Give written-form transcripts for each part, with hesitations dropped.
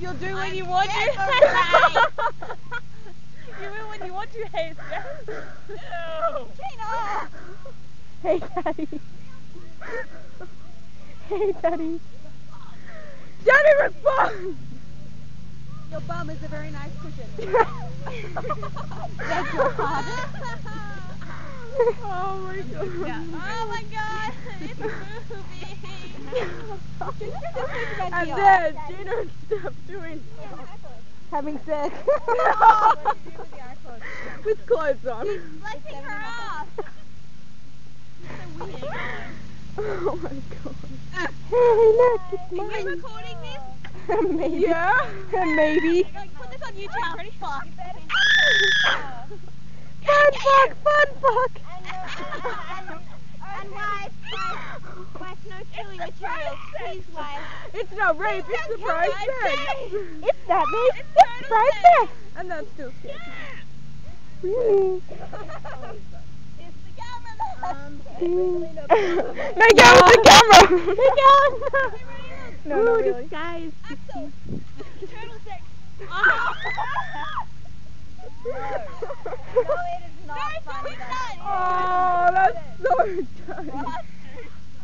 You'll do when you want to. You will when you want to, hey, no. Tina! Hey, Daddy. Hey, Daddy. Daddy, respond! Your bum is a very nice cushion. That's your heart. Oh my God. Yeah. Oh my God. It's moving. And then Gina stopped doing having sex. Oh, what did you do with the iPod? With clothes on. She's flexing her off. So weird. Oh my God. Hey, look. Are you recording this? Maybe. Yeah. Maybe. Put this on YouTube. Pretty fuck. Fun fuck. And wife, no silly material. Please, wife. It's not rape, it's a price tag. It's not rape, it's a price tag. And that's still scary. Really? It's the camera. Make out with the camera! Make out! No, not really. Guys. Axel. Turtle sex. Oh. No, it is not funny. Oh, that's so dirty. What?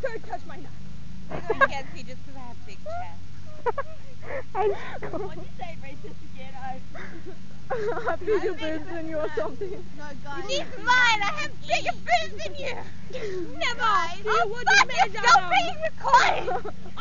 Don't touch my nuts. You can't see just because I have big chest. When you say racist again, I have bigger boobs than you or something. No, guys. She's mine. I have bigger boobs than you. Never. I'll fuck you. Stop being recorded.